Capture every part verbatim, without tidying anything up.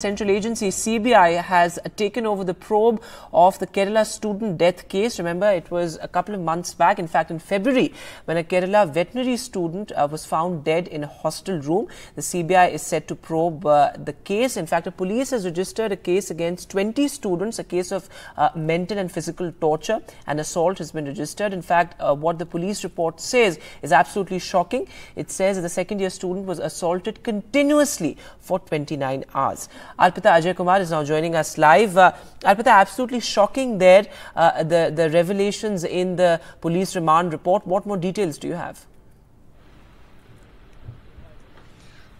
Central Agency, C B I, has taken over the probe of the Kerala student death case. Remember, it was a couple of months back, in fact in February, when a Kerala veterinary student uh, was found dead in a hostel room. The C B I is set to probe uh, the case. In fact, the police has registered a case against twenty students. A case of uh, mental and physical torture and assault has been registered. In fact, uh, what the police report says is absolutely shocking. It says that the second year student was assaulted continuously for twenty-nine hours. Arpita Ajay Kumar is now joining us live. Uh, Arpita, absolutely shocking there, uh, the, the revelations in the police remand report. What more details do you have?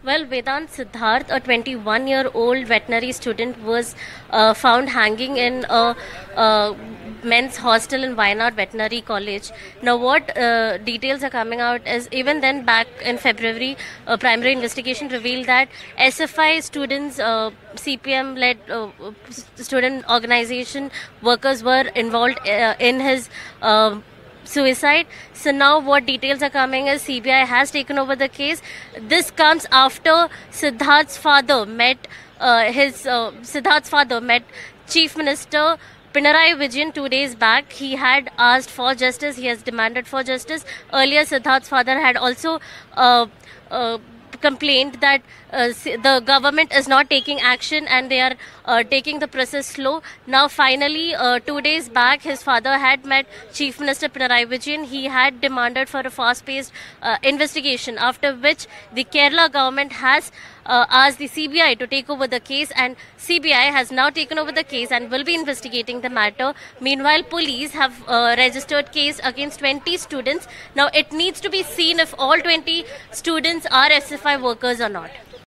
Well, Vedant Siddharth, a twenty-one-year-old veterinary student, was uh, found hanging in a, a men's hostel in Wayanad Veterinary College. Now, what uh, details are coming out is, even then, back in February, a primary investigation revealed that S F I students, uh, C P M-led uh, student organization workers were involved uh, in his uh, suicide. So now what details are coming is C B I has taken over the case. This comes after Siddharth's father met uh, his uh, Siddharth's father met Chief Minister Pinarayi Vijayan two days back. He had asked for justice. He has demanded for justice. Earlier, Siddharth's father had also uh, uh, complained that uh, the government is not taking action and they are uh, taking the process slow. Now finally, uh, two days back, his father had met Chief Minister Pinarayi Vijayan. He had demanded for a fast-paced uh, investigation, after which the Kerala government has uh, asked the C B I to take over the case, and C B I has now taken over the case and will be investigating the matter. Meanwhile, police have uh, registered case against twenty students. Now it needs to be seen if all twenty students are S F I workers or not.